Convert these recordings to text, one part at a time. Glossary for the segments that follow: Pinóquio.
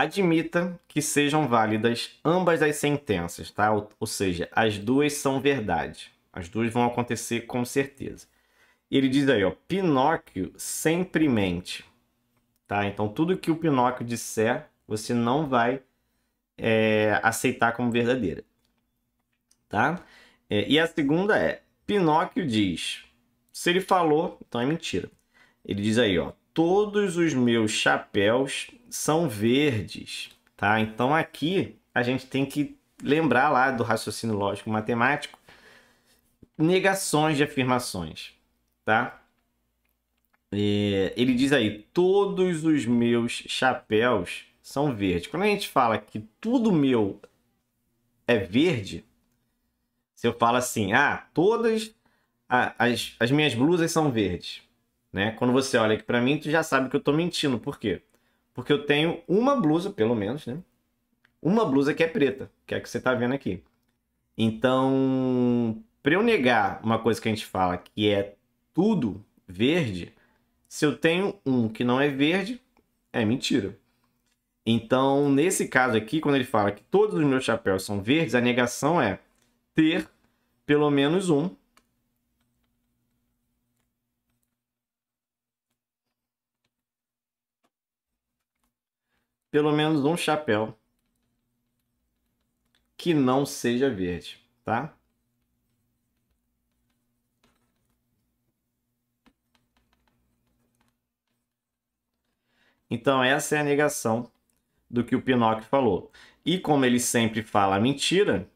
Admita que sejam válidas ambas as sentenças, tá? Ou seja, as duas são verdade. As duas vão acontecer com certeza. E ele diz aí, ó, Pinóquio sempre mente, tá? Então, tudo que o Pinóquio disser, você não vai aceitar como verdadeira, tá? E a segunda é, Pinóquio diz, se ele falou, então é mentira. Ele diz aí, ó, todos os meus chapéus são verdes, tá? Então aqui a gente tem que lembrar lá do raciocínio lógico matemático, negações de afirmações, tá? Ele diz aí, todos os meus chapéus são verdes. Quando a gente fala que tudo meu é verde, se eu falo assim, ah, todas as minhas blusas são verdes, né? Quando você olha aqui para mim, tu já sabe que eu tô mentindo. Por quê? Porque eu tenho uma blusa, pelo menos, né? Uma blusa que é preta, que é a que você tá vendo aqui. Então, para eu negar uma coisa que a gente fala que é tudo verde, se eu tenho um que não é verde, é mentira. Então, nesse caso aqui, quando ele fala que todos os meus chapéus são verdes, a negação é ter pelo menos um chapéu que não seja verde, tá? Então essa é a negação do que o Pinóquio falou. E como ele sempre fala mentira,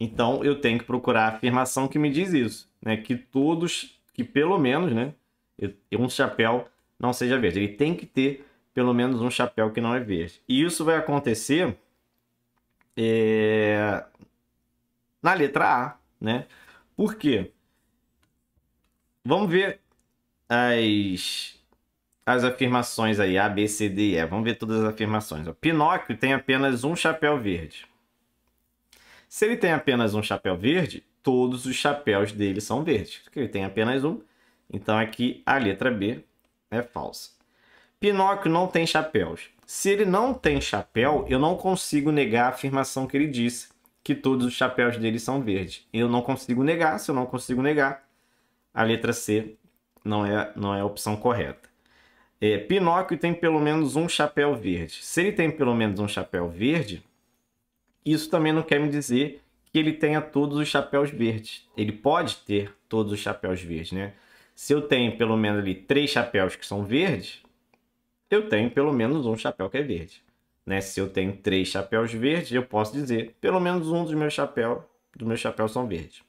então eu tenho que procurar a afirmação que me diz isso, né? Que todos, que pelo menos, né, um chapéu não seja verde. Ele tem que ter pelo menos um chapéu que não é verde. E isso vai acontecer na letra A, né? Por quê? Vamos ver as afirmações aí, A, B, C, D e E. Vamos ver todas as afirmações. O Pinóquio tem apenas um chapéu verde. Se ele tem apenas um chapéu verde, todos os chapéus dele são verdes. Porque ele tem apenas um. Então aqui a letra B é falsa. Pinóquio não tem chapéus. Se ele não tem chapéu, eu não consigo negar a afirmação que ele disse, que todos os chapéus dele são verdes. Eu não consigo negar. Se eu não consigo negar, a letra C não é a opção correta. Pinóquio tem pelo menos um chapéu verde. Se ele tem pelo menos um chapéu verde, isso também não quer me dizer que ele tenha todos os chapéus verdes. Ele pode ter todos os chapéus verdes, né? Se eu tenho pelo menos ali 3 chapéus que são verdes, eu tenho pelo menos um chapéu que é verde, né? Se eu tenho 3 chapéus verdes, eu posso dizer pelo menos um dos meus chapéus são verdes.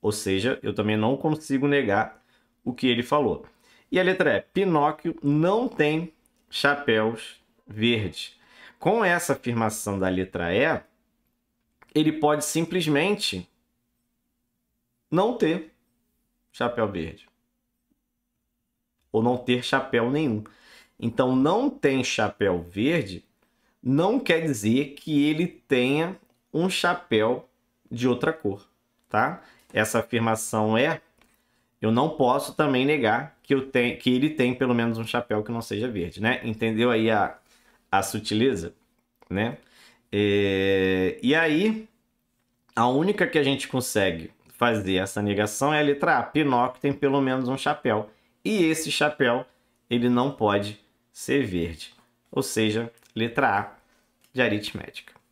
Ou seja, eu também não consigo negar o que ele falou. E a letra E, Pinóquio não tem chapéus verdes. Com essa afirmação da letra E, ele pode simplesmente não ter chapéu verde ou não ter chapéu nenhum. Então, não tem chapéu verde não quer dizer que ele tenha um chapéu de outra cor, tá? Essa afirmação é, eu não posso também negar que, ele tem pelo menos um chapéu que não seja verde, né? Entendeu aí a sutileza, né? E aí, a única que a gente consegue fazer essa negação é a letra A. Pinóquio tem pelo menos um chapéu. E esse chapéu, ele não pode ser verde. Ou seja, letra A de aritmética.